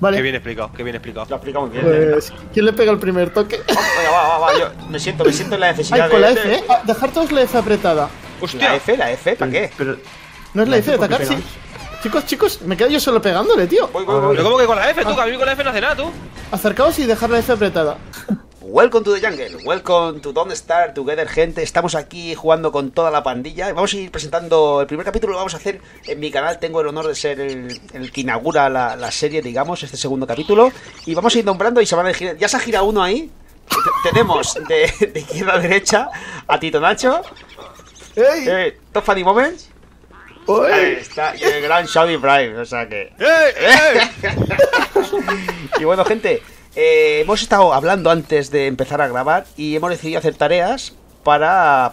Vale. Qué bien explicado, qué bien explicado. Lo explica muy bien. Pues, ¿quién le pega el primer toque? Oh, venga, va, yo me siento en la necesidad. Ay, con la F, ¿eh? Dejar todos la F apretada. Hostia. ¿La F? ¿Para qué? Pero, ¿no es la F de atacar? Sí. Chicos, me quedo yo solo pegándole, tío. Voy. Pero ¿cómo que con la F, tú? Que a mí con la F no hace nada, tú. Acercaos y dejar la F apretada. Welcome to the jungle, welcome to Don't Starve Together, gente. Estamos aquí jugando con toda la pandilla. Vamos a ir presentando el primer capítulo, lo vamos a hacer en mi canal. Tengo el honor de ser el que inaugura la serie, digamos, este segundo capítulo. Y vamos a ir nombrando y se van a elegir. Ya se ha girado uno ahí. Tenemos de izquierda a derecha a Tito Nacho. Hey. Top Funny Moments. Ahí está, y el gran Shawnee Prime, o sea que... Y bueno, gente... hemos estado hablando antes de empezar a grabar y hemos decidido hacer tareas para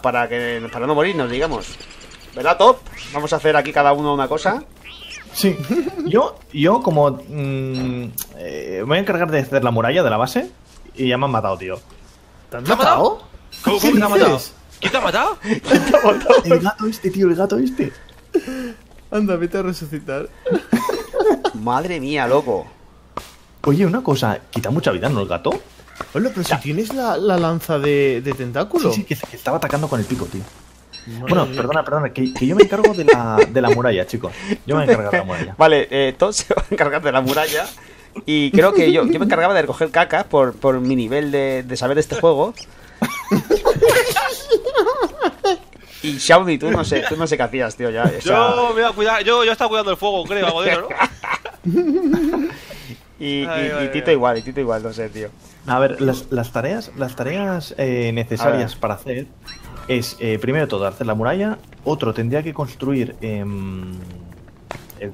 no morirnos, digamos. ¿Verdad, Top? Vamos a hacer aquí cada uno una cosa. Sí. Yo como... me voy a encargar de hacer la muralla de la base y ya me han matado, tío. ¿Te han matado? ¿Cómo te han matado? ¿Quién te ha matado? El gato este, tío, el gato este. Anda, vete a resucitar. Madre mía, loco. Oye, una cosa, ¿quita mucha vida, no, el gato? Hola, pero si tienes la lanza de tentáculo. Sí, que estaba atacando con el pico, tío. No, bueno, perdona, que yo me encargo de la muralla, chicos. Yo me voy a encargar de la muralla. Vale, todos se van a encargar de la muralla. Y creo que yo me encargaba de recoger caca por mi nivel de saber de este juego. Y Shawnee, tú no sé qué hacías, tío. Ya, o sea... Yo estaba cuidando el fuego, creo, algo, ¿no? Y Tito igual, no sé, tío. A ver, las tareas necesarias para hacer es, primero todo, hacer la muralla. Otro, tendría que construir el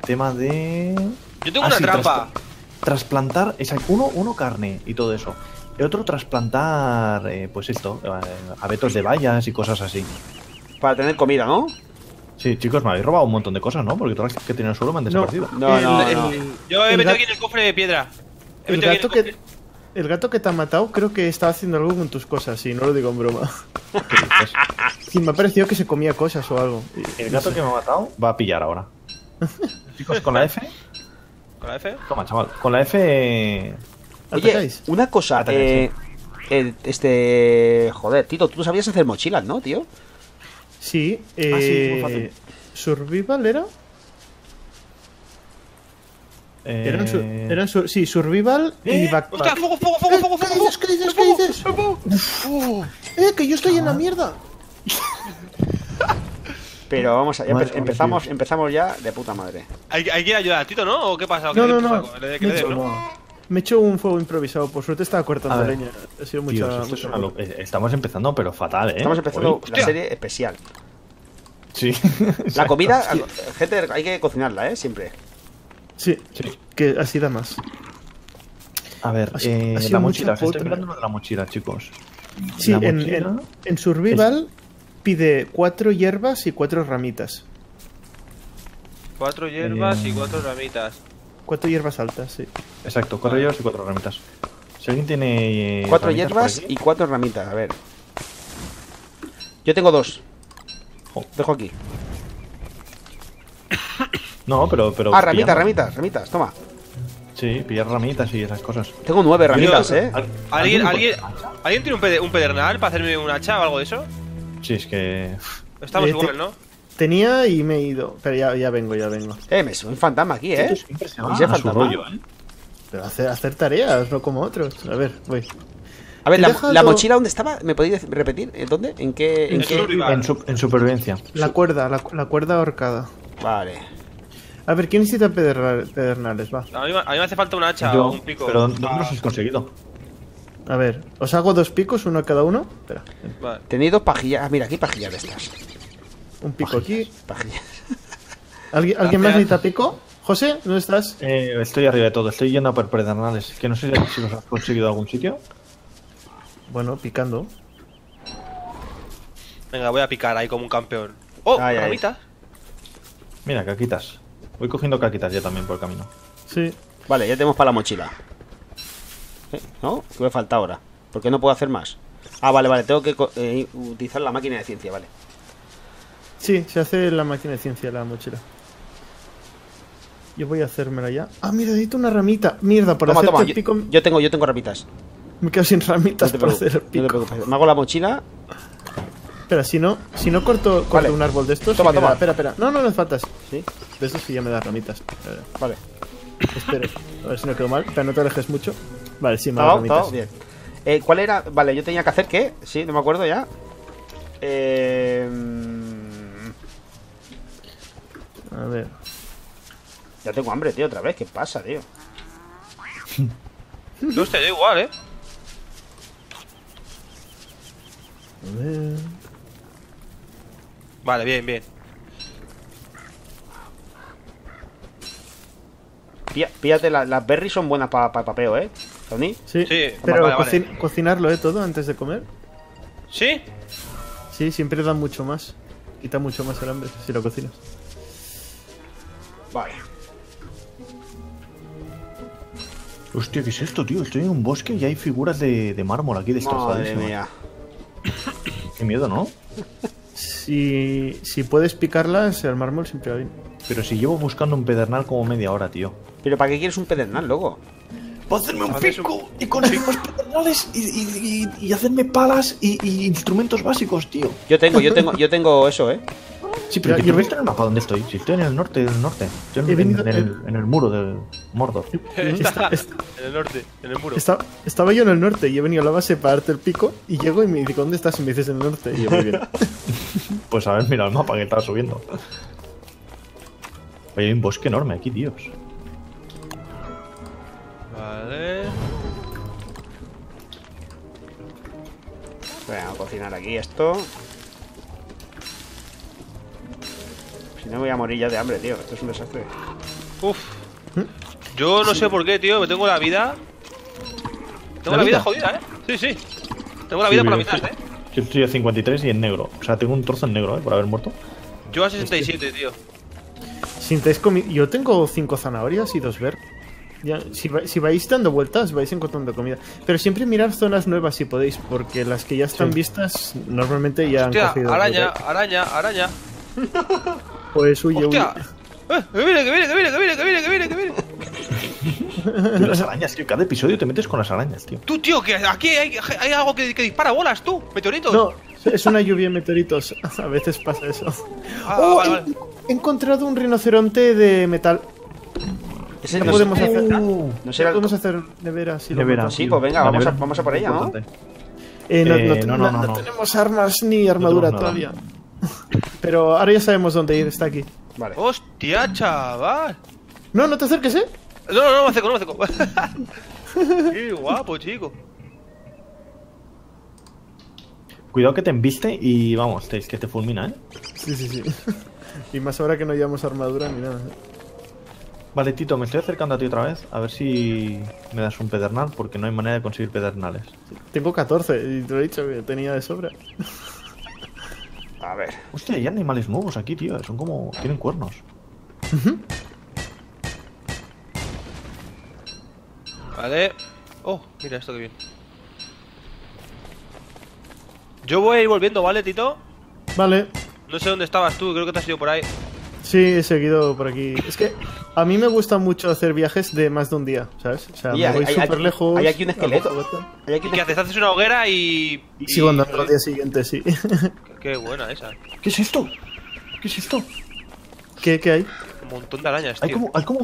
tema de... Yo tengo una trampa. Trasplantar, exacto, uno carne y todo eso. El otro, trasplantar, pues esto, abetos de bayas y cosas así. Para tener comida, ¿no? Sí, chicos, me habéis robado un montón de cosas, ¿no? Porque todas las que tienen el suelo me han desaparecido. No. Yo he metido aquí en el cofre de piedra. El gato que te ha matado creo que estaba haciendo algo con tus cosas, y no lo digo en broma. Sí, me ha parecido que se comía cosas o algo. El gato que me ha matado va a pillar ahora. Chicos, con la F. ¿Con la F? Toma, chaval. Con la F... Oye, una cosa. Joder, Tito, tú sabías hacer mochilas, ¿no, tío? Sí, sí, muy fácil. ¿Survival era? Sí, Survival y Backpack. ¡Hostia, fuego! ¿Qué dices? Que yo estoy en la mierda. Pero vamos allá, empezamos ya de puta madre. Hay que ir a ayudar a Tito, ¿no? ¿O qué pasa? No. Me he hecho un fuego improvisado, por suerte estaba cortando leña. Ha sido mucha... Tío, estamos empezando, pero fatal, ¿eh? Estamos empezando la serie especial. Sí. La comida, gente, hay que cocinarla, ¿eh? Siempre. Sí. Que así da más. A ver, la mochila. Estoy mirando lo de la mochila, chicos. Sí, en Survival pide 4 hierbas y 4 ramitas. 4 hierbas y 4 ramitas. 4 hierbas altas, sí. Exacto, 4 hierbas y 4 ramitas. Si alguien tiene... 4 hierbas y 4 ramitas, a ver. Yo tengo 2. Dejo aquí. No, pero... Ah, ramitas, toma. Sí, pillar ramitas y esas cosas. Tengo 9 ramitas, ¿eh? ¿Alguien tiene un pedernal para hacerme un hacha o algo de eso? Sí, es que... Estamos igual, ¿no? Tenía y me he ido, pero ya vengo. Me sube un fantasma aquí, ¿eh? Siempre fantasma. Rollo, ¿eh? Pero hacer tareas, no como otros. A ver, voy. A ver, la mochila, ¿dónde estaba? ¿Me podéis repetir? ¿Dónde? ¿En qué? En supervivencia. La cuerda ahorcada. Vale. A ver, ¿quién necesita pedernales? Va. A mí me hace falta un hacha o un pico. Pero ¿dónde los has conseguido? A ver, ¿os hago 2 picos, uno a cada uno? Espera. Vale. Tenéis 2 pajillas. Ah, mira, aquí pajillas de estas. Un pico aquí. ¿Alguien más necesita pico? José, ¿dónde estás? Estoy arriba de todo, estoy yendo a por pedernales. Que no sé si los has conseguido de algún sitio. Bueno, picando. Venga, voy a picar ahí como un campeón. ¡Oh! ¡Caquitas! Mira, caquitas. Voy cogiendo caquitas ya también por el camino. Sí. Vale, ya tenemos para la mochila. ¿No? ¿Qué me falta ahora? ¿Por qué no puedo hacer más? Ah, vale, tengo que utilizar la máquina de ciencia, vale. Sí, se hace la máquina de ciencia, la mochila. Yo voy a hacérmela ya. Ah, mira, necesito una ramita. Mierda, para hacer el pico. Yo tengo ramitas. Me quedo sin ramitas para hacer el pico. No te preocupes. Me hago la mochila. Espera, si no corto vale. Un árbol de estos. Toma, toma. Espera. No, no me faltas. Sí. De esos que ya me das ramitas. Vale. Espero. A ver si no quedo mal. Pero no te alejes mucho. Vale, sí, me da ramitas. Bien. ¿Cuál era? Vale, yo tenía que hacer qué. Sí, no me acuerdo ya. A ver. Ya tengo hambre, tío, otra vez. ¿Qué pasa, tío? No te da igual, ¿eh? A ver. Vale, bien, bien. Píllate, las berries son buenas para papeo, ¿eh? ¿Tony? Sí, sí, pero vale, vale. Cocinarlo, ¿eh? Todo antes de comer. ¿Sí? Sí, siempre da mucho más. Quita mucho más el hambre si lo cocinas. Vale. Hostia, ¿qué es esto, tío? Estoy en un bosque y hay figuras de mármol aquí destrozadas. Madre mía. Qué miedo, ¿no? Si puedes picarlas, el mármol siempre va bien. Pero si llevo buscando un pedernal como media hora, tío. ¿Pero para qué quieres un pedernal, loco? Para hacerme un pico y conseguimos pedernales y hacerme palas y instrumentos básicos, tío. Yo tengo eso, ¿eh? Sí, pero yo voy a estar en el mapa donde estoy. Si estoy en el norte, Estoy en el muro del Mordor. En el norte, en el muro. Estaba yo en el norte y he venido a la base para darte el pico y llego y me digo, ¿dónde estás? Y me dices en el norte. Y yo, muy bien. Pues a ver, mira el mapa que estaba subiendo. Oye, hay un bosque enorme aquí, tíos. Vale. Voy a cocinar aquí esto. Si no, voy a morir ya de hambre, tío. Esto es un desastre. Uf. Yo no sé por qué, tío. Me tengo la vida. Tengo la vida jodida, ¿eh? Sí, sí. Tengo la vida por la mitad, ¿eh? Yo estoy a 53 y en negro. O sea, tengo un trozo en negro, ¿eh? Por haber muerto. Yo a 67, tío. Yo tengo 5 zanahorias y 2 verdes. Ya, si vais dando vueltas, vais encontrando comida. Pero siempre mirad zonas nuevas si podéis, porque las que ya están vistas normalmente ya han cogido. Araña. Pues huye, hostia. Huye. Que viene. Tú, las arañas, tío. Cada episodio te metes con las arañas, tío. Tú, tío, que aquí hay algo que dispara bolas, tú. Meteoritos. No, es una lluvia de meteoritos. A veces pasa eso. Vale. He encontrado un rinoceronte de metal. ¿Ese no podemos hacer? No sé, podemos hacer nevera. Si nevera, sí, pues venga, vamos a por ella, ¿no? No tenemos armas ni armadura todavía. Pero ahora ya sabemos dónde ir, está aquí. Vale. ¡Hostia, chaval! No te acerques, ¿eh? No, me acerco. ¡Qué guapo, chico! Cuidado que te embiste y vamos, que te fulmina, ¿eh? Sí. Y más ahora que no llevamos armadura ni nada. Vale, Tito, me estoy acercando a ti otra vez. A ver si me das un pedernal, porque no hay manera de conseguir pedernales. Tengo 14, y te lo he dicho que tenía de sobra. A ver. Hostia, hay animales nuevos aquí, tío. Son como... tienen cuernos. Vale. Oh, mira esto que bien. Yo voy a ir volviendo, ¿vale, Tito? Vale. No sé dónde estabas tú, creo que te has ido por ahí. Sí, he seguido por aquí. Es que a mí me gusta mucho hacer viajes de más de un día, ¿sabes? O sea, me voy súper lejos. Hay aquí un esqueleto. ¿Y qué haces? Haces una hoguera y sigo andando al día siguiente, sí. Qué buena esa. ¿Qué es esto? ¿Qué hay? Un montón de arañas, tío. Hay como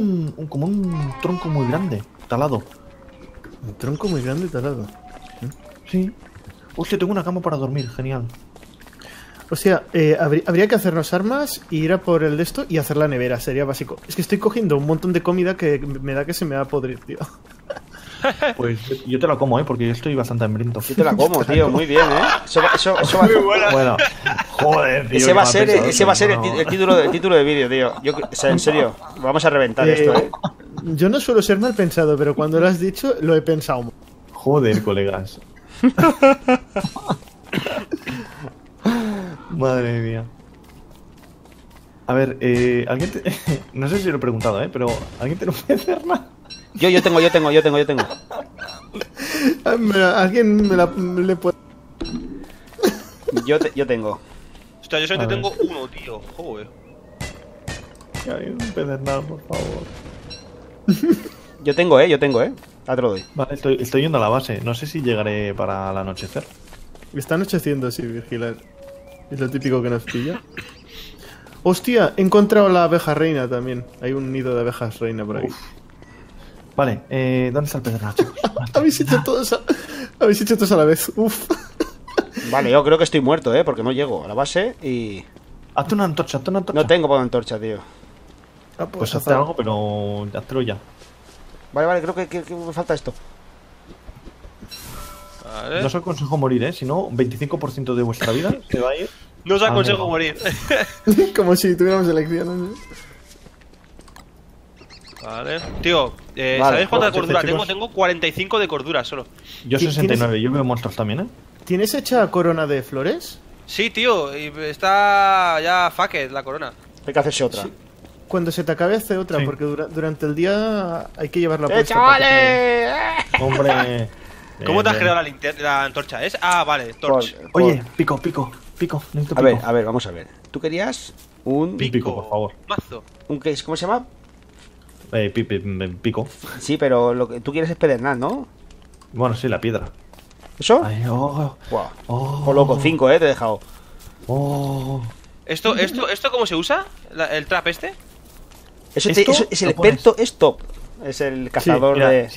un tronco muy grande, talado. ¿Un tronco muy grande, talado? Sí. Hostia, tengo una cama para dormir, genial. O sea, habría que hacernos armas, ir a por el de esto y hacer la nevera, sería básico. Es que estoy cogiendo un montón de comida que me da que se me va a podrir, tío. Pues yo te la como, porque yo estoy bastante hambriento. Yo te la como, tío, muy bien, ¿eh? Eso va a ser... Bueno, joder, tío. Ese va a ser el título de vídeo, tío. O sea, en serio, vamos a reventar esto, ¿eh? Yo no suelo ser mal pensado, pero cuando lo has dicho, lo he pensado. Joder, colegas. Madre mía. A ver, alguien te... No sé si lo he preguntado, pero ¿alguien tiene un pedernal? Yo tengo. ¿Alguien le puede...? Yo tengo. Hostia, yo solamente tengo uno, tío. Joder. un pedernal, por favor. Yo tengo, eh. Ah, te lo doy. Vale, estoy yendo a la base. No sé si llegaré para el anochecer. Está anocheciendo, sí, vigilar. Es lo típico que nos pilla. Hostia, he encontrado la abeja reina también. Hay un nido de abejas reina por ahí. Uf. Vale, ¿dónde está el pedernal, chicos? Habéis hecho todos a la vez. Uf. Vale, yo creo que estoy muerto, porque no llego a la base y... Hazte una antorcha, No tengo para una antorcha, tío. Ah, pues hazte algo, pero hazlo ya. Vale, creo que me falta esto. Vale. No os aconsejo morir, si no, 25% de vuestra vida se va a ir. No os aconsejo morir. Como si tuviéramos elecciones. Vale. Tío, vale, ¿sabéis cuánta cordura tengo? Tengo 45 de cordura solo. Yo 69, yo veo monstruos también, ¿Tienes hecha corona de flores? Sí, tío, y está ya fucked la corona. Hay que hacerse otra. Sí. Cuando se te acabe, hace otra, porque durante el día hay que llevarla puesta. ¡Chavales! Hombre. ¿Cómo te has creado la antorcha? ¿Es? Ah, vale, torch. Oye, pico. Necesito pico. A ver, vamos a ver. ¿Tú querías un pico, por favor? Mazo. ¿Un qué? ¿Cómo se llama? Pico. Sí, pero lo que tú quieres es pedernal, ¿no? Bueno, sí, la piedra. ¿Eso? Ay, wow. Oh, loco, 5, te he dejado. Oh. ¿Esto cómo se usa? ¿El trap este? Eso es el experto stop. Es el cazador de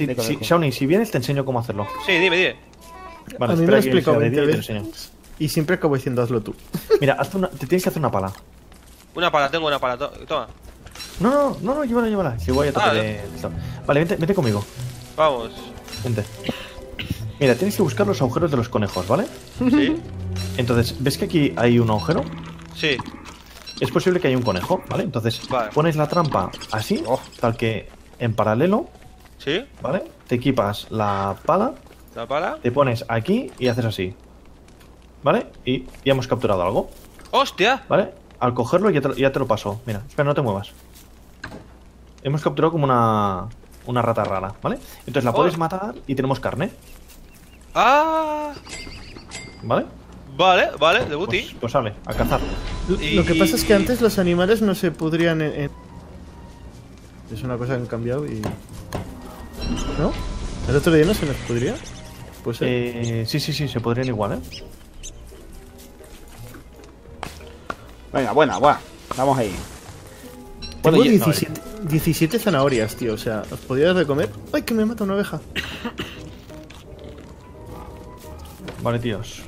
Shawnee, si vienes te enseño cómo hacerlo. Sí, dime. Vale, a mí me lo explico 20 veces. Y siempre acabo diciendo hazlo tú. Mira, te tienes que hacer una pala. Tengo una pala, toma. No, llévala. Si voy a tocar Vale, vente conmigo. Vamos. Vente. Mira, tienes que buscar los agujeros de los conejos, ¿vale? Sí. Entonces, ¿ves que aquí hay un agujero? Sí. Es posible que haya un conejo, ¿vale? Entonces, pones la trampa así, tal que en paralelo. Sí. ¿Vale? Te equipas la pala. Te pones aquí y haces así. ¿Vale? Y ya hemos capturado algo. ¡Hostia! ¿Vale? Al cogerlo ya te lo paso. Mira, espera, no te muevas. Hemos capturado como una rata rara, ¿vale? Entonces la puedes matar y tenemos carne. ¡Ah! Vale, de booty. Pues sale, a cazar. Lo que pasa es que antes los animales no se pudrían Es una cosa que han cambiado y... ¿No? ¿El otro día no se nos pudría? Pues sí, se podrían igual, Venga, buena. Vamos ahí. Tengo 17 zanahorias, tío, o sea, ¿os podías de comer? ¡Ay, que me mata una oveja! Vale, tíos.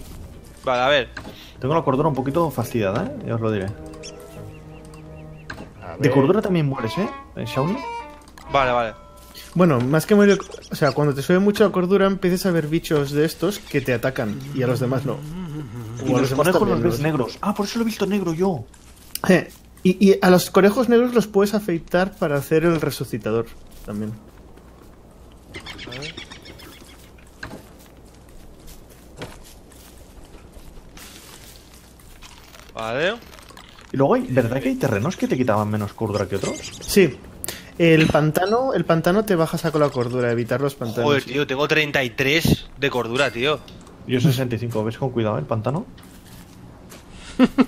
Vale, a ver. Tengo la cordura un poquito fastidiada, ya os lo diré. De cordura también mueres, Shawnee. Vale. Bueno, más que morir... O sea, cuando te sube mucho la cordura empiezas a ver bichos de estos que te atacan. Y a los demás no. Y a los conejos los ves negros. Ah, por eso lo he visto negro yo. Y a los conejos negros los puedes afeitar para hacer el resucitador también. Vale. Y luego ¿verdad que hay terrenos que te quitaban menos cordura que otros? Sí. El pantano te baja saco la cordura, evitar los pantanos. Joder, tío, tengo 33 de cordura, tío. Yo 65, ¿ves con cuidado el pantano?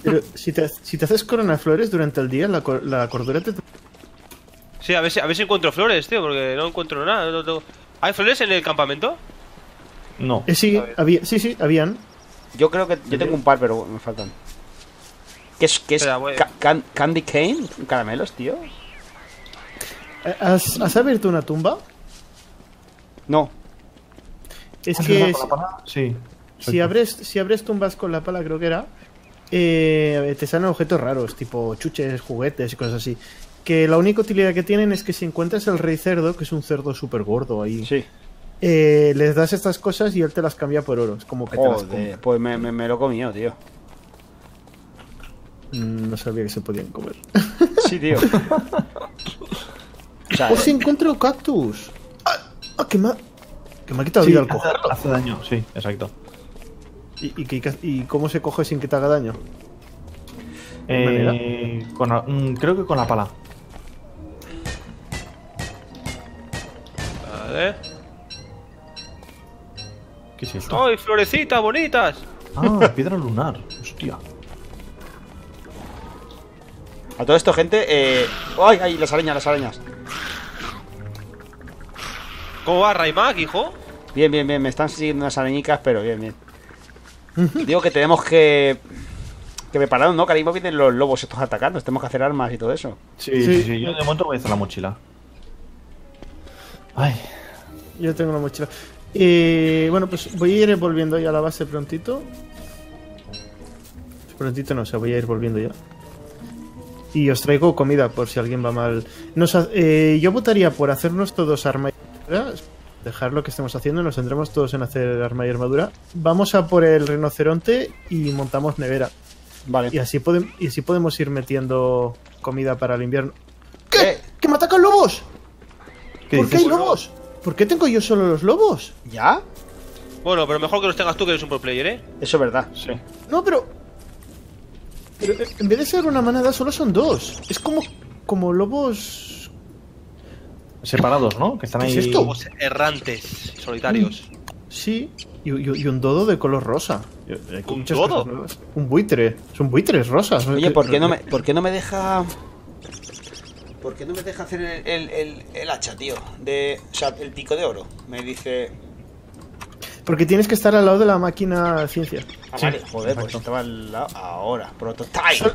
Pero si te haces corona flores durante el día, la cordura te... Sí, a ver si encuentro flores, tío, porque no encuentro nada. ¿Hay flores en el campamento? No. Sí, habían. Yo creo que... Yo tengo un par, pero me faltan. ¿Qué es Espera, candy cane? ¿Caramelos, tío? ¿Has abierto una tumba? No. Es que... Sí. Si abres tumbas con la pala, creo que era... te salen objetos raros, tipo chuches, juguetes y cosas así. Que la única utilidad que tienen es que si encuentras el rey cerdo, que es un cerdo súper gordo ahí... Sí. Les das estas cosas y él te las cambia por oro. Es como que te las come. Pues me lo he comido, tío. No sabía que se podían comer. Sí, tío. Si encuentro cactus. Ah, que me ha quitado vida al cogerlo. Hace daño, sí, exacto. ¿Y cómo se coge sin que te haga daño? Creo que con la pala. Vale. ¿Qué es esto? ¡Ay, florecitas bonitas! Ah, piedra lunar. Hostia. A todo esto, gente. ¡Ay, ay! Las arañas, las arañas. ¿Cómo va, Raimak, hijo? Bien, bien, bien. Me están siguiendo unas arañicas, pero bien, bien. Digo que tenemos que prepararnos, ¿no? Que ahora mismo vienen los lobos estos atacando. Tenemos que hacer armas y todo eso. Sí, sí, sí. Yo de momento voy a hacer la mochila. Ay. Yo tengo la mochila. Bueno, pues voy a ir volviendo ya a la base prontito. Prontito no, o sea, voy a ir volviendo ya. Y os traigo comida por si alguien va mal. Yo votaría por hacernos todos arma y armadura. Dejar lo que estemos haciendo, nos centramos todos en hacer arma y armadura. Vamos a por el rinoceronte y montamos nevera. Vale. Y así podemos ir metiendo comida para el invierno. ¿Qué? ¿Que me atacan lobos? ¿Por qué hay lobos? ¿Por qué tengo yo solo los lobos? ¿Ya? Bueno, pero mejor que los tengas tú, que eres un pro player, ¿eh? Eso es verdad, sí. No, pero en vez de ser una manada, solo son dos. Es como lobos... separados, ¿no? Que están ahí... ¿Es esto? Lobos errantes, solitarios. Sí, y un dodo de color rosa. ¿Un dodo? Un buitre. Son buitres rosas. Oye, ¿Por qué no me deja hacer el hacha, tío? O sea, el pico de oro. Me dice... Porque tienes que estar al lado de la máquina ciencia. Ah, sí, vale. Joder, exacto. Pues estaba al lado... Ahora, prototype.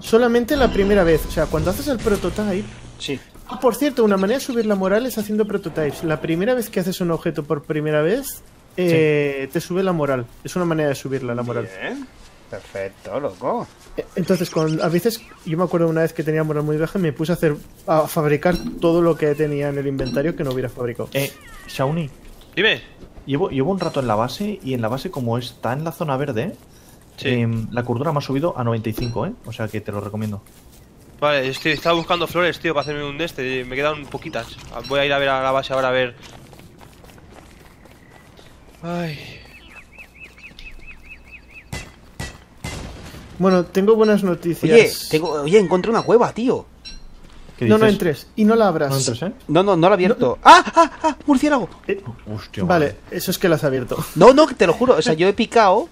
Solamente la primera vez. O sea, cuando haces el prototype... Sí. Ah, por cierto, una manera de subir la moral es haciendo prototypes. La primera vez que haces un objeto por primera vez, te sube la moral. Es una manera de subirla, la moral. Bien. Perfecto, loco. Entonces, a veces, yo me acuerdo una vez que tenía moral muy baja, me puse a fabricar todo lo que tenía en el inventario que no hubiera fabricado. Shawnee. Dime. Llevo un rato en la base, y en la base, como está en la zona verde, sí. La cordura me ha subido a 95, ¿eh? O sea que te lo recomiendo. Vale, estaba buscando flores, tío, para hacerme un me quedan poquitas. Voy a ir a ver a la base ahora a ver. Ay... Bueno, tengo buenas noticias. Oye, encontré una cueva, tío. ¿Qué dices? No entres y no la abras. No entres, ¿eh? No la he abierto. No. ¡Ah! ¡Murciélago! Hostia, vale, eso es que las has abierto. No, te lo juro. O sea, yo he picado.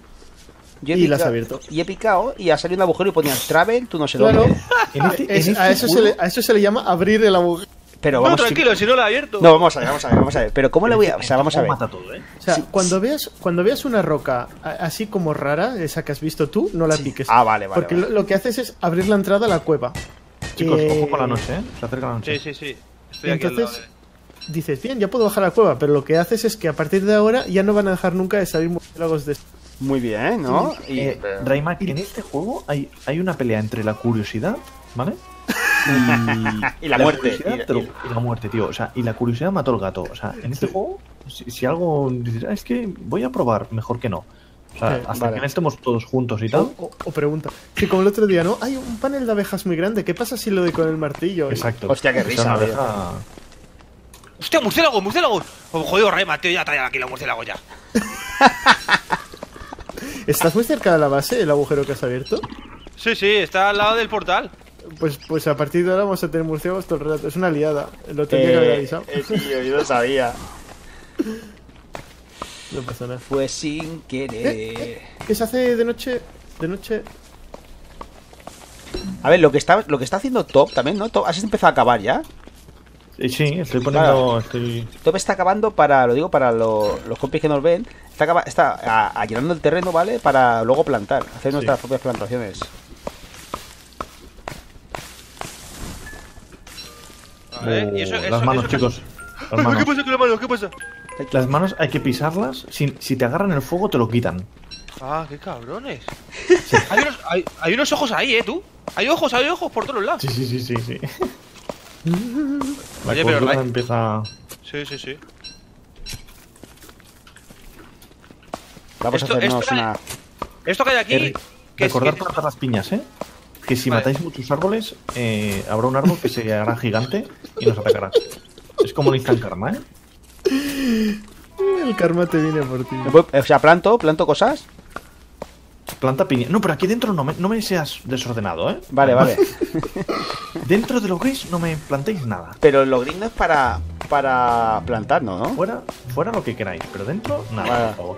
Y las has abierto. Y he picado y ha salido un agujero y ponían travel, tú no sé dónde. Claro. A eso se le llama abrir el agujero. Pero vamos, no, tranquilo, si no la he abierto. No, vamos a ver. Pero ¿cómo le voy a...? O sea, vamos a ver. Mata todo, ¿eh? O sea, sí, cuando veas una roca así como rara, esa que has visto tú, no la piques. Sí. Ah, vale. Porque vale. Lo que haces es abrir la entrada a la cueva. Chicos, ojo con la noche, ¿eh? Se acerca la noche. Sí. Estoy aquí entonces al lado, dices, bien, ya puedo bajar a la cueva, pero lo que haces es que a partir de ahora ya no van a dejar nunca de salir murciélagos de... Muy bien, ¿no? Sí. Raimak, en este juego hay una pelea entre la curiosidad, ¿vale? Y la muerte. Y la muerte, tío. O sea, y la curiosidad mató al gato. O sea, en este juego, si algo dices, es que voy a probar, mejor que no. O sea, hasta que no estemos todos juntos y tal. O pregunta. Sí, como el otro día, ¿no? Hay un panel de abejas muy grande. ¿Qué pasa si lo doy con el martillo? Exacto. Hostia, qué risa. Hostia, murciélagos. Jodido, Raimak, tío, ya trae aquí los murciélagos ya. ¿Estás muy cerca de la base, el agujero que has abierto? Sí, está al lado del portal. Pues a partir de ahora vamos a tener murciélagos todo el rato. Es una liada. Lo tenía que haber avisado. Tío, yo lo sabía. No pasa nada. Pues sin querer. ¿Qué se hace de noche? A ver, lo que está haciendo Top también, ¿no? Top, has empezado a acabar ya. Sí, estoy poniendo. Top está acabando para, lo digo, para los compis que nos ven. Está llenando el terreno, ¿vale? Para luego plantar, hacer nuestras propias plantaciones. ¿Y eso, las manos, chicos. Las manos. ¿Qué pasa con las manos? ¿Qué pasa? Las manos hay que pisarlas. Si te agarran el fuego, te lo quitan. Ah, qué cabrones. Sí. Hay unos ojos ahí, tú. Hay ojos por todos lados. Sí. Oye, pero empieza. Sí. Vamos a hacernos una. Esto que hay aquí. Recordad plantar las piñas, ¿eh? Que si matáis muchos árboles, habrá un árbol que se hará gigante y nos atacará. Es como un instant karma, ¿eh? El karma te viene por ti. O sea, planto cosas. Planta piña. No, pero aquí dentro no me seas desordenado, ¿eh? Vale. Dentro de lo gris no me plantéis nada. Pero lo gris no es para plantarnos, ¿no? Fuera lo que queráis, pero dentro nada, por favor.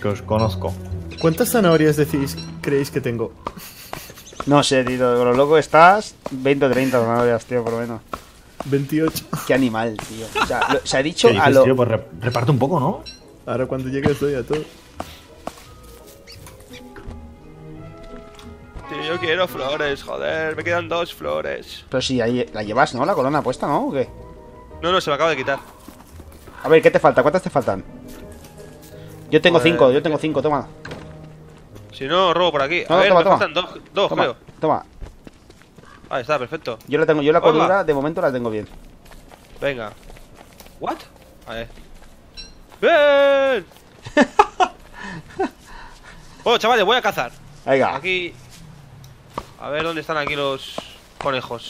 Que os conozco. ¿Cuántas zanahorias creéis que tengo? No sé, Tito, con lo loco estás. 20 o 30 tornados, tío, por lo menos. 28. Qué animal, tío. O sea, se ha dicho a lo... Tío, pues reparte un poco, ¿no? Ahora cuando llegue estoy a todo. Tío, yo quiero flores, joder. Me quedan 2 flores. Pero si ahí la llevas, ¿no? La corona puesta, ¿no? ¿O qué? No, no, se me acaba de quitar. A ver, ¿qué te falta? ¿Cuántas te faltan? Yo tengo 5, yo tengo 5, toma. Si no, robo por aquí. No, a ver, toma, me faltan 2, creo. Toma. Ahí está, perfecto. Yo la tengo, yo la cordura de momento la tengo bien. Venga. ¿What? A ver. ¡Ven! Bueno, chavales, voy a cazar. Venga. Aquí. A ver dónde están aquí los conejos.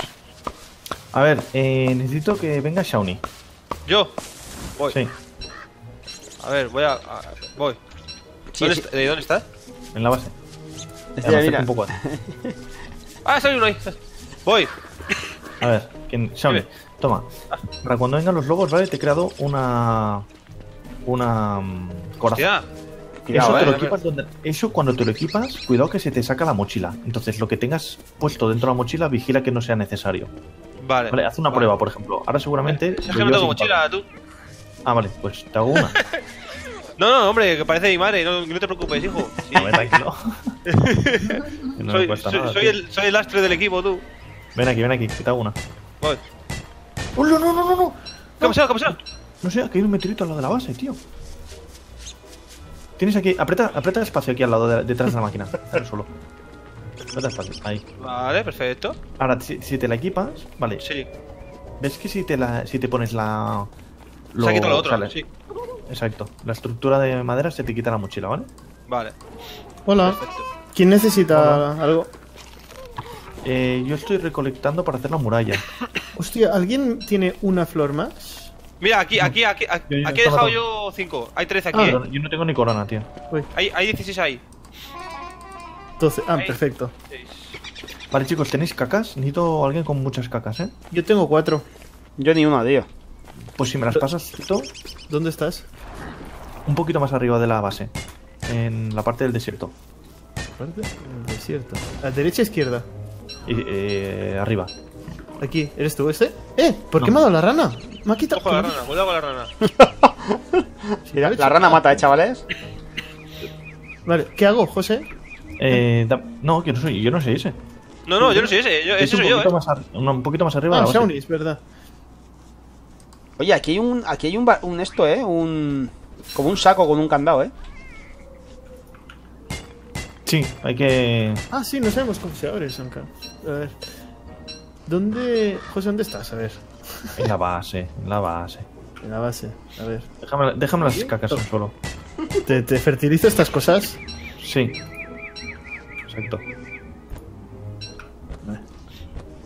A ver, necesito que venga Shawnee. ¿Yo? Voy. Sí. A ver, voy a... voy. Sí, sí. ¿Dónde estás? En la base. Mira. Un poco. ¡Ah, salió uno ahí! ¡Voy! A ver, Shawnee, toma. Para cuando vengan los lobos, ¿vale? Te he creado una... coraza. Eso, te lo equipas donde... Eso cuando te lo equipas, cuidado que se te saca la mochila. Entonces, lo que tengas puesto dentro de la mochila, vigila que no sea necesario. Vale. Vale, haz una prueba, por ejemplo. Ahora seguramente... Es que no tengo mochila, tú. Ah, vale, pues te hago una. No, no, hombre, que parece mi madre, no te preocupes, hijo. Sí. No, tranquilo. No soy el lastre del equipo, tú. Ven aquí, que te hago una. Voy. ¡Oh, no, no, no, no! ¿Qué ha pasado? ¿Qué ha pasado? No sé, ha caído un meteorito al lado de la base, tío. Tienes aquí, aprieta espacio aquí al lado, detrás de la máquina. Dale solo. Aprieta espacio, ahí. Vale, perfecto. Ahora, si te la equipas, vale. Sí. ¿Ves que si te pones la... Se ha quitado lo otro, sale. Sí. Exacto, la estructura de madera se te quita la mochila, ¿vale? Vale. Hola. Perfecto. ¿Quién necesita algo? Yo estoy recolectando para hacer la muralla. Hostia, ¿alguien tiene una flor más? Mira, aquí he dejado yo 5. Hay 13 aquí. Yo no tengo ni corona, tío. Hay 16 ahí. 12, perfecto. 6. Vale, chicos, ¿tenéis cacas? Necesito alguien con muchas cacas, ¿eh? Yo tengo 4. Yo ni una, tío. Pues si me las pasas, Tito. ¿Dónde estás? Un poquito más arriba de la base. En la parte del desierto. ¿La parte del desierto? ¿A derecha o izquierda? Arriba. Aquí, ¿eres tú este? ¿Por qué me ha dado la rana? Me ha quitado... Ojo a la rana, cuidado con la rana. La rana mata, chavales. Vale, ¿qué hago, José? No, que no soy, yo no soy ese. No, no, yo no soy ese, ese soy yo, un poquito más arriba de la base. Shawnee, es verdad. Oye, aquí hay un esto, como un saco con un candado, Sí, hay que... Ah, sí, no sabemos cómo se abre, Sanka. A ver... ¿Dónde... José, dónde estás? A ver... En la base, a ver... Déjame las cacas al suelo. ¿Te fertilizo estas cosas? Sí. Exacto.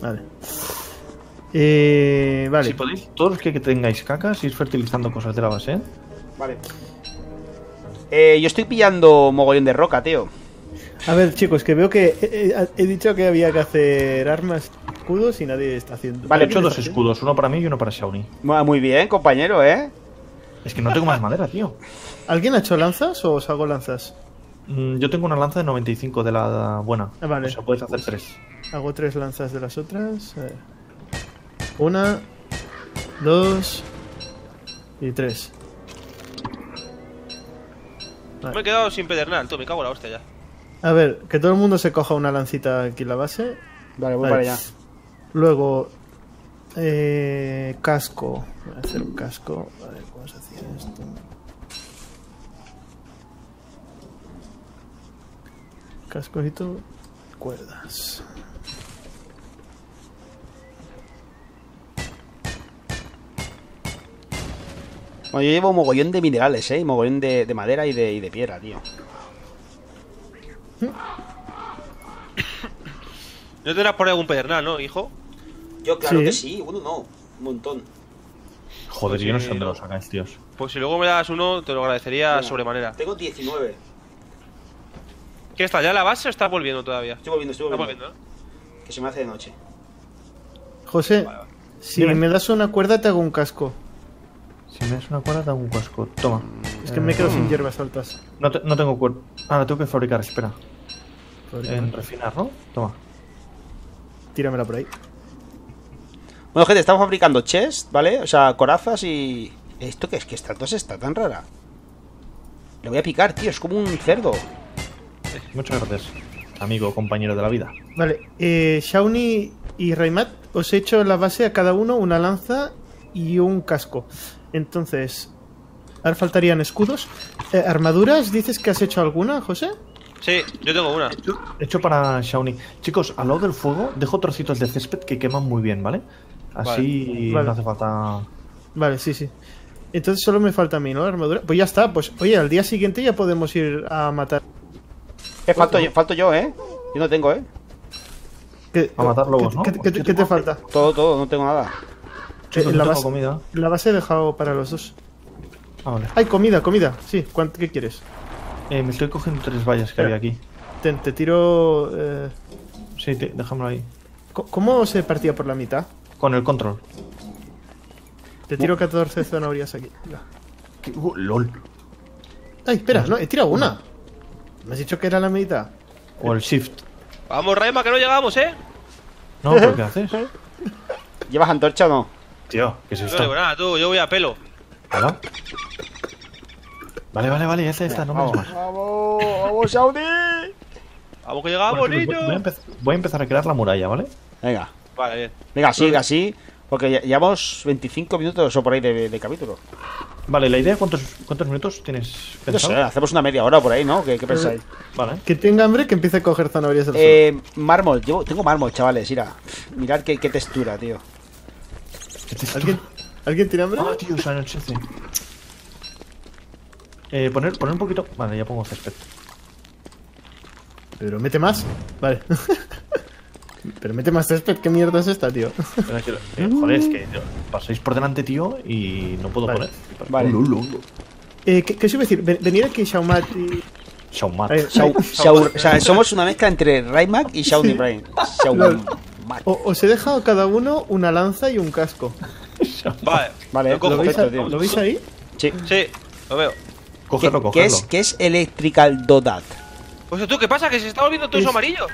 Vale. Vale. Si podéis, todos los que tengáis cacas, ir fertilizando cosas de la base, Vale. Yo estoy pillando mogollón de roca, tío. A ver, chicos, que veo que he dicho que había que hacer armas, escudos y nadie está haciendo. Vale, he hecho 2 escudos, uno para mí y uno para Shawnee. Muy bien, compañero, Es que no tengo más madera, tío. ¿Alguien ha hecho lanzas o os hago lanzas? Yo tengo una lanza de 95 de la buena. Vale. O sea, puedes hacer 3. Hago 3 lanzas de las otras. A ver. 1, 2 y 3. Vale. Me he quedado sin pedernal, tú, me cago en la hostia ya. A ver, que todo el mundo se coja una lancita aquí en la base. Vale, voy para allá. Luego, casco. Voy a hacer un casco. A ver, ¿cómo se hacía esto? Cascojito, cuerdas. Bueno, yo llevo un mogollón de minerales, y mogollón de madera y de piedra, tío. No te das por algún pedernal, ¿no, hijo? Yo claro que sí, uno no, un montón. Joder, pues yo no sé dónde los sacáis, tíos. Pues si luego me das uno, te lo agradecería sobremanera. Tengo 19. ¿Qué está? ¿Ya la base o estás volviendo todavía? Estoy volviendo. ¿No? Que se me hace de noche. José, vale. Si me das una cuerda te hago un casco. Si me das una cuerda, te hago un casco. Toma. Es que me quedo sin hierbas altas. No tengo cuerda. Ah, la tengo que fabricar, espera. En refinar, ¿no? Toma. tíramela por ahí. Bueno, gente, estamos fabricando chests, ¿vale? O sea, corazas y... ¿Esto qué es? Que esta tos está tan rara. Le voy a picar, tío, es como un cerdo. Muchas gracias, amigo, compañero de la vida. Vale, Shawnee y Raimak, os he hecho en la base a cada uno una lanza y un casco. Entonces, ahora faltarían escudos. ¿Armaduras? ¿Dices que has hecho alguna, José? Sí, yo tengo una. Hecho para Shawnee. Chicos, al lado del fuego dejo trocitos de césped que queman muy bien, ¿vale? Así vale. No hace falta... Vale, sí, sí. Entonces solo me falta a mí, ¿no? La armadura. Pues ya está, pues oye, al día siguiente ya podemos ir a matar. Falto yo, ¿eh? Yo no tengo, ¿eh? A matar lobos, ¿no? ¿Qué te falta? Todo, no tengo nada. Chicos, no tengo comida. La base he dejado para los dos. Ah, vale. Hay comida. Sí, ¿qué quieres? Me estoy cogiendo 3 vallas que había aquí. Te tiro... Sí, déjamelo ahí. ¿Cómo se partía por la mitad? Con el control. Te tiro 14 zanahorias aquí. ¡Lol! ¡Ay, espera! No, he tirado una. ¿Me has dicho que era la mitad? O el shift. ¡Vamos, Raimak, que no llegamos, eh! No, ¿pero qué haces? ¿Llevas antorcha o no? Tío, ¿qué es esto? No, nada, tú, yo voy a pelo. ¿Hola? Vale, ya está, no vamos más. ¡Vamos, Shawnee! ¡Vamos que llegamos, niño! Voy a empezar a crear la muralla, ¿vale? Venga. Vale, bien. Venga, sigue así. Porque llevamos 25 minutos o por ahí de capítulo. Vale, la idea, ¿cuántos minutos tienes pensado? No sé, hacemos una media hora por ahí, ¿no? ¿Qué pensáis? Vale. Que tenga hambre, que empiece a coger zanahorias al sol. Mármol, tengo mármol, chavales, mira. Mirad qué textura, tío. ¿Alguien tiene hambre? Ah, tío, se anochece. Poner un poquito... Vale, ya pongo césped. Pero mete más. Vale. Pero mete más césped, ¿qué mierda es esta, tío? Joder, es que pasáis por delante, tío, y no puedo poner. Vale. ¿Qué os iba a decir? Venir aquí, Shawnee y... O sea, somos una mezcla entre Raimak y Shawnee Prime. Os he dejado a cada uno una lanza y un casco. Vale, ¿lo veis ahí? Sí, lo veo. Cogerlo. ¿Qué es Electrical Dodad? Pues tú, ¿qué pasa? Que se está volviendo todo eso amarillo.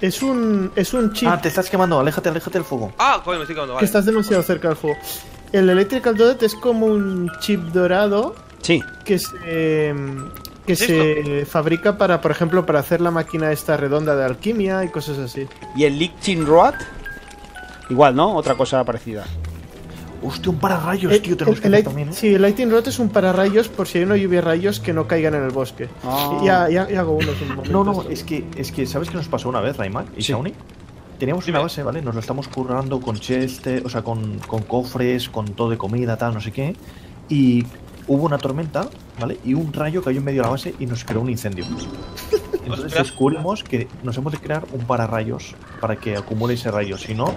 Es un chip. Ah, te estás quemando, aléjate del fuego. Ah, coño, me estoy quemando, vale. Que estás demasiado cerca del fuego. El Electrical Dodad es como un chip dorado. Sí. Que se fabrica para, por ejemplo, para hacer la máquina esta redonda de alquimia y cosas así. ¿Y el Lichin Road? Igual, ¿no? Otra cosa parecida. Hostia, un pararrayos, tío, tenemos que hacer también, ¿eh? Sí, el Lightning Rod es un pararrayos por si hay una lluvia de rayos que no caigan en el bosque. Oh. Ya hago uno en un momento. No, es que ¿sabes qué nos pasó una vez, Raimak y Shawnee? Teníamos una base, ¿vale? Nos lo estamos currando con cheste, o sea, con cofres, con todo de comida, tal, no sé qué. Y hubo una tormenta, ¿vale? Y un rayo cayó en medio de la base y nos creó un incendio. Entonces descubrimos que nos hemos de crear un pararrayos para que acumule ese rayo, si no...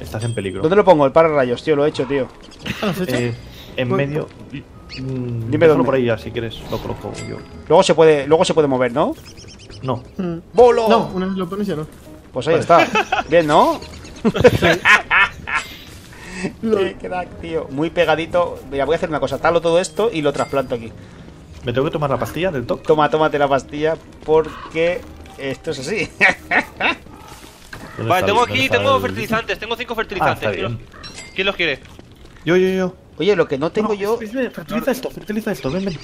Estás en peligro. ¿Dónde lo pongo? El pararrayos, tío, lo he hecho, tío. En medio. Dime dónde. Por ahí ya, si quieres, lo coloco yo. Luego se puede mover, ¿no? No. ¡Bolo! No, una vez lo pones ya no. Pues ahí está. Bien, ¿no? Qué crack, tío. Muy pegadito. Mira, voy a hacer una cosa. Talo todo esto y lo trasplanto aquí. ¿Me tengo que tomar la pastilla del toque? Tómate la pastilla porque esto es así. Vale, tengo fertilizantes, tengo 5 fertilizantes. ¿Quién los quiere? Yo. Oye, lo que no tengo yo... Fertiliza esto, ven.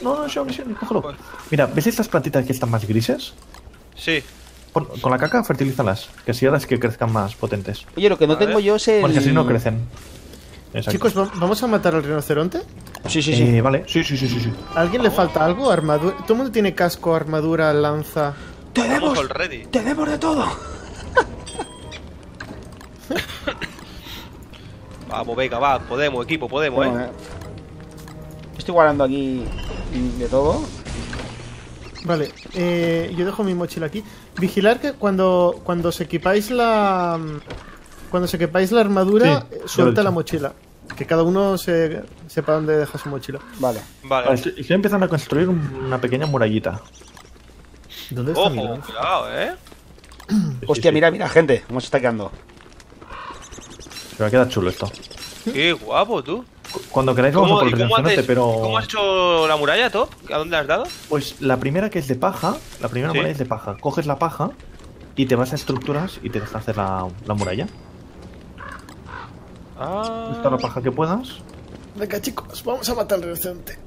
No, cógelo. Mira, ¿ves estas plantitas que están más grises? Sí. Con la caca fertilízalas, que así harás que crezcan más potentes. Oye, lo que no tengo yo es el... Porque así no crecen. Chicos, ¿vamos a matar al rinoceronte? Sí. Vale, sí. ¿A alguien le falta algo? Armadura... Todo el mundo tiene casco, armadura, lanza... ¡Tenemos de todo! Vamos, venga, va, podemos, equipo, podemos, Estoy guardando aquí de todo. Vale, yo dejo mi mochila aquí. Vigilar que cuando os equipáis la... Cuando se equipáis la armadura, sí, suelta la mochila. Que cada uno sepa dónde deja su mochila. Vale. Estoy empezando a construir una pequeña murallita. ¿Dónde está mi lanza? Cuidado, Hostia, mira, gente, cómo se está quedando. Se va a quedar chulo esto. Qué guapo, tú. Cuando queráis vamos a por el rinoceronte, pero... ¿Cómo has hecho la muralla, Top? ¿A dónde la has dado? Pues la primera que es de paja, la primera muralla es de paja. Coges la paja Y te vas a estructuras y te dejas hacer la muralla. Ah. Está la paja que puedas. Venga, chicos, vamos a matar al restante.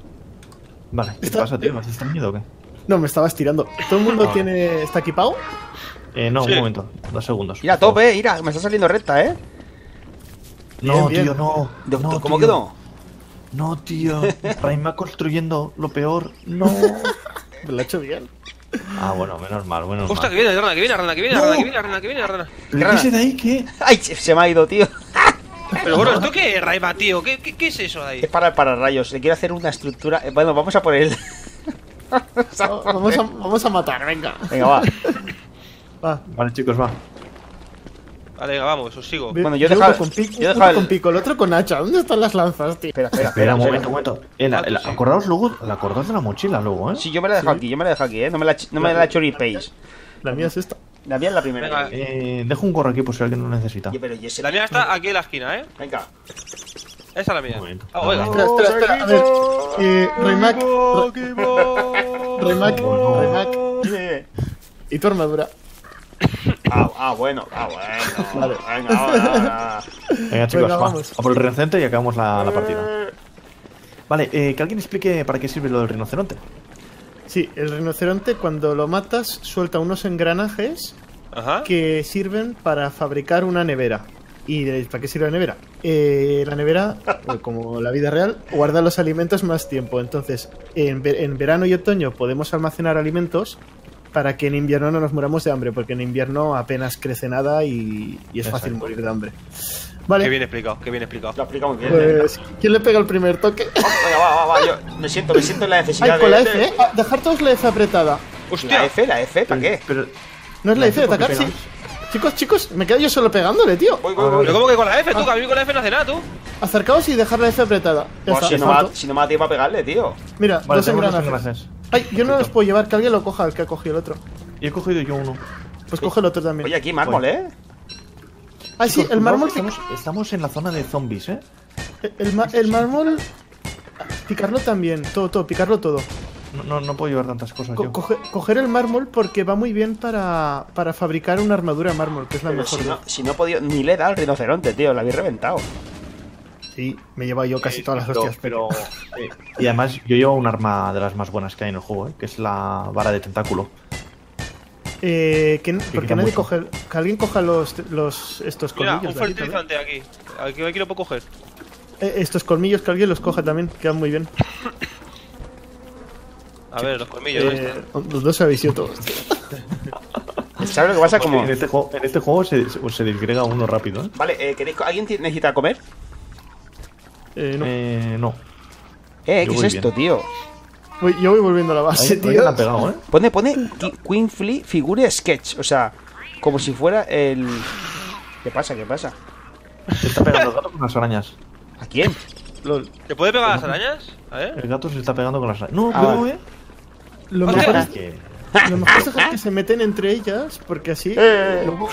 Vale, ¿qué pasa, tío? ¿Me has extrañado o qué? No, me estaba estirando. ¿Todo el mundo tiene está equipado? No, sí. Un momento, 2 segundos. Ir a tope, Ira, me está saliendo recta, ¿eh? No, bien, tío, bien. No, ¿cómo quedó? No, tío, Raimak construyendo lo peor. No. Me lo ha hecho bien. Ah, bueno, menos mal, bueno. Hostia, que viene, rana, que viene, rana, que viene, no. Rana, que viene, rana, que viene, rana. ¿Qué es de ahí? ¿Qué? Ay, se me ha ido, tío. Pero bueno, ¿esto qué es, Raimak, tío? ¿Qué es eso de ahí? Es para rayos, le quiero hacer una estructura. Bueno, vamos a por él. Vamos a matar, venga. Venga, va. Va. Vale, chicos, va. Vale, venga, vamos, os sigo. Bueno, yo dejaba con pico, el otro con hacha. ¿Dónde están las lanzas, tío? Espera, un momento. Acordaos luego, la acordaos de la mochila luego, ¿eh? Sí, yo me la dejo aquí, ¿eh? No me la choripéis. La mía es esta. La mía es la primera. Venga, dejo un gorro aquí por si alguien lo necesita. La mía está aquí en la esquina, ¿eh? Venga. Esa es la mía. Oiga. Espera, a ver. Raimak. ¿Y tu armadura? Ah, bueno. Vale. Venga, chicos, vamos. A por el rinoceronte y acabamos la partida. Vale, que alguien explique para qué sirve lo del rinoceronte. Sí, el rinoceronte cuando lo matas suelta unos engranajes que sirven para fabricar una nevera. ¿Y para qué sirve la nevera? La nevera, como la vida real, guarda los alimentos más tiempo. Entonces, en verano y otoño podemos almacenar alimentos para que en invierno no nos muramos de hambre, porque en invierno apenas crece nada y es fácil morir de hambre. Vale. Qué bien explicado, Lo explicamos bien. Pues, ¿quién le pega el primer toque? Venga, va, yo me siento en la necesidad. Ay, con la F, ¿eh? Dejar todos la F apretada. Hostia. ¿La F? ¿Para qué? Pero, ¿no es la F de atacar? Sí. Chicos, me quedo yo solo pegándole, tío. Voy. ¿Pero cómo que con la F, tú? Que a mí con la F no hace nada, tú. Acercaos y dejar la F apretada. Si no me da tiempo a pegarle, tío. Mira, vale, 2 engranajes. Ay, yo no los puedo llevar, que alguien lo coja, el que ha cogido el otro. Y he cogido yo uno. Pues coge el otro también. Oye, aquí mármol, ¿eh? Ay, sí, el mármol... Estamos en la zona de zombies, ¿eh? El mármol... Picarlo también, todo, picarlo todo. No puedo llevar tantas cosas yo. Coger el mármol porque va muy bien para fabricar una armadura de mármol, que es la mejor. Si no he podido... Ni le he dado al rinoceronte, tío, la habéis reventado. Sí, me llevo yo casi todas las hostias, pero... Y además yo llevo un arma de las más buenas que hay en el juego, ¿eh? Que es la vara de tentáculo. Porque nadie coge... Que alguien coja estos colmillos. Mira, un fertilizante aquí. Aquí lo puedo coger. Estos colmillos, que alguien los coja también, quedan muy bien. A ver, los colmillos. Los dos se habéis ido todos. ¿Sabes lo que pasa? Como... En este juego se disgrega uno rápido, ¿eh? Vale, ¿alguien necesita comer? No. ¿Qué es esto, tío? Yo voy volviendo a la base, tío. La pegado, ¿eh? Pone Queen Flea Figure Sketch. O sea, como si fuera el... ¿Qué pasa? Se está pegando el gato con las arañas. ¿A quién? ¿Te puede pegar las arañas? A ver. El gato se está pegando con las arañas. No, cuidado, ¿eh? Lo mejor es que se meten entre ellas, porque así luego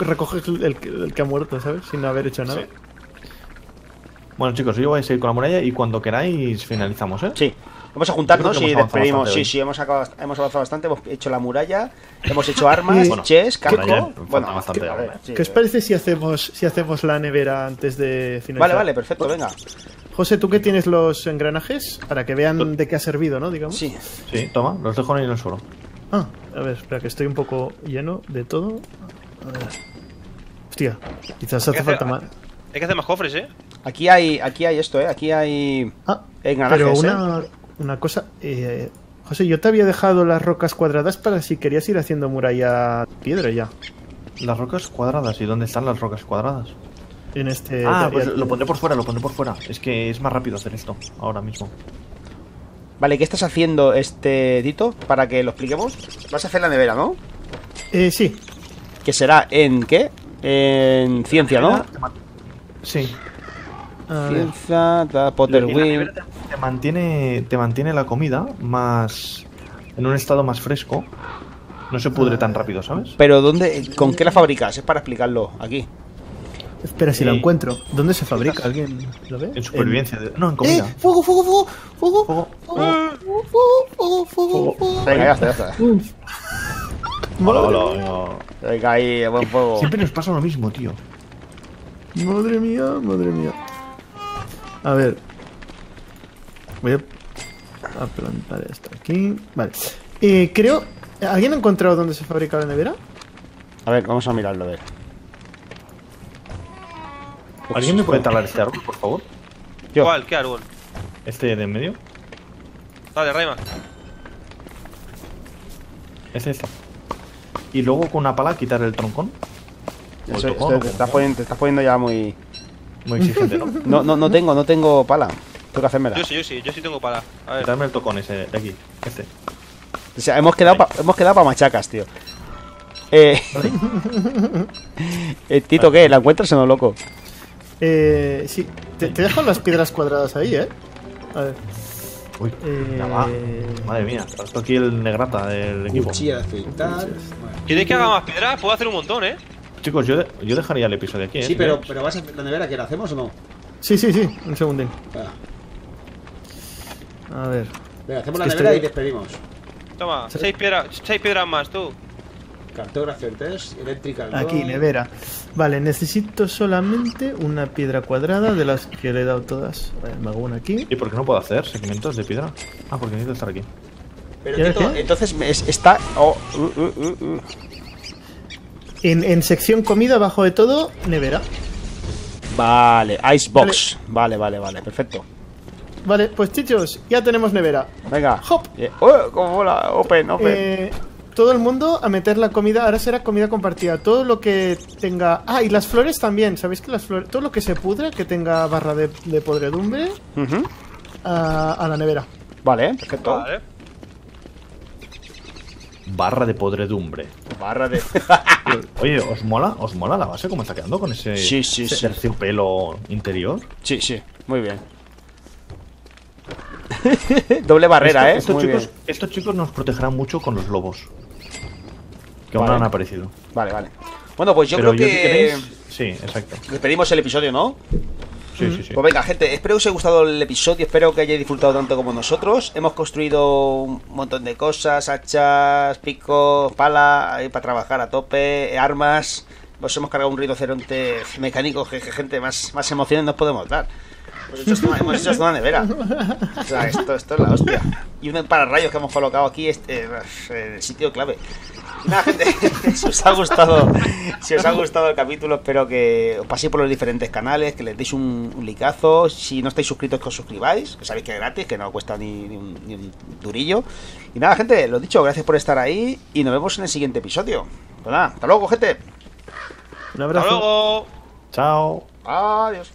recoges el que ha muerto, ¿sabes? Sin haber hecho nada. Sí. Bueno, chicos, yo voy a seguir con la muralla y cuando queráis finalizamos, ¿eh? Sí. Vamos a juntarnos y despedimos. Sí, hemos avanzado bastante. Hemos hecho la muralla, hemos hecho armas, chess, casco. Bueno, bastante. ¿Qué os parece si hacemos la nevera antes de finalizar? Vale, perfecto, venga. José, tú que tienes los engranajes para que vean de qué ha servido, ¿no? Digamos. Sí, toma, los dejo ahí en el suelo. Ah, a ver, espera, que estoy un poco lleno de todo. A ver. Hostia, quizás hace falta más. Hay que hacer más cofres, ¿eh? Aquí hay esto, ¿eh? Aquí hay... Pero una cosa... José, yo te había dejado las rocas cuadradas para si querías ir haciendo muralla piedra ya. Las rocas cuadradas. ¿Y dónde están las rocas cuadradas? En este... pues lo pondré por fuera. Es que es más rápido hacer esto ahora mismo. Vale, ¿qué estás haciendo, Tito? Para que lo expliquemos. Vas a hacer la nevera, ¿no? Sí. ¿Que será en qué? En ciencia, ¿no? Sí. Ciencia, Potterwheel. Te mantiene la comida más en un estado más fresco. No se pudre tan rápido, ¿sabes? Pero ¿con qué la fabricas? Es para explicarlo aquí. Espera, si la encuentro. ¿Dónde se fabrica? ¿Alguien lo ve? En supervivencia. No, en comida. ¡Fuego! Venga, ya está. Madre mía. Venga ahí, buen fuego. Siempre nos pasa lo mismo, tío. Madre mía, madre mía. A ver. Voy a plantar esto aquí. Vale. Creo... ¿Alguien ha encontrado dónde se fabrica la nevera? A ver, vamos a mirarlo, a ver. ¿Alguien me puede talar este árbol, por favor? Yo. ¿Cuál? ¿Qué árbol? ¿Este de en medio? Dale, Raimak. Es este. Y luego con una pala quitar el troncón. Eso, el tocón, te estás poniendo ya muy... Muy exigente, ¿no? No tengo pala. Tengo que hacérmela. Yo sí tengo pala. A ver. Quitarme el tocón ese de aquí. Este. O sea, hemos quedado para machacas, tío. Tito, ¿qué? ¿La encuentras o no, loco? Sí. Te dejo las piedras cuadradas ahí, ¿eh? A ver. Uy, ya va. Madre mía, está aquí el negrata del equipo. Cuchilla de afeitar. ¿Quieres que haga más piedras? Puedo hacer un montón, ¿eh? Chicos, yo dejaría el episodio aquí, ¿eh? Sí, pero vas a la nevera, ¿que la hacemos o no? Sí, un segundín. A ver. Venga, hacemos la nevera y despedimos. Toma, 6 piedras más, tú. Cartógrafo, test, eléctrica. Aquí, nevera. Vale, necesito solamente una piedra cuadrada de las que le he dado todas. Vale, me hago una aquí. ¿Y por qué no puedo hacer segmentos de piedra? Ah, porque necesito estar aquí. Pero Tito, entonces está... Oh, En sección comida, abajo de todo, nevera. Vale, icebox. Vale, perfecto. Vale, pues chicos, ya tenemos nevera. Venga. ¡Hop! ¡Oh, cómo mola! Open. Todo el mundo a meter la comida. Ahora será comida compartida. Todo lo que tenga... Ah, y las flores también. ¿Sabéis que las flores... Todo lo que se pudre, que tenga barra de podredumbre, a la nevera. Vale, perfecto. Vale. Barra de podredumbre. Barra de... Oye, ¿os mola la base? ¿Cómo está quedando con ese... Sí. Terciopelo interior? Sí. Muy bien. Doble barrera, Estos chicos nos protegerán mucho con los lobos. Que aún no han aparecido. Vale. Bueno, pues yo creo que... Sí, exacto. Despedimos el episodio, ¿no? Sí. Pues venga, gente, espero que os haya gustado el episodio. Espero que hayáis disfrutado tanto como nosotros. Hemos construido un montón de cosas. Hachas, picos, pala para trabajar a tope, armas. Os hemos cargado un rinoceronte mecánico. Gente, más emociones nos podemos dar. Hemos hecho una nevera. O sea, esto es la hostia. Y un pararrayos que hemos colocado aquí, el sitio clave. Nada, gente, si os ha gustado el capítulo, espero que os paséis por los diferentes canales, que les deis un likeazo. Si no estáis suscritos, que os suscribáis, que sabéis que es gratis, que no cuesta ni un durillo. Y nada, gente, lo dicho, gracias por estar ahí y nos vemos en el siguiente episodio. Pues nada, hasta luego, gente. Un abrazo. Hasta luego. Chao. Adiós.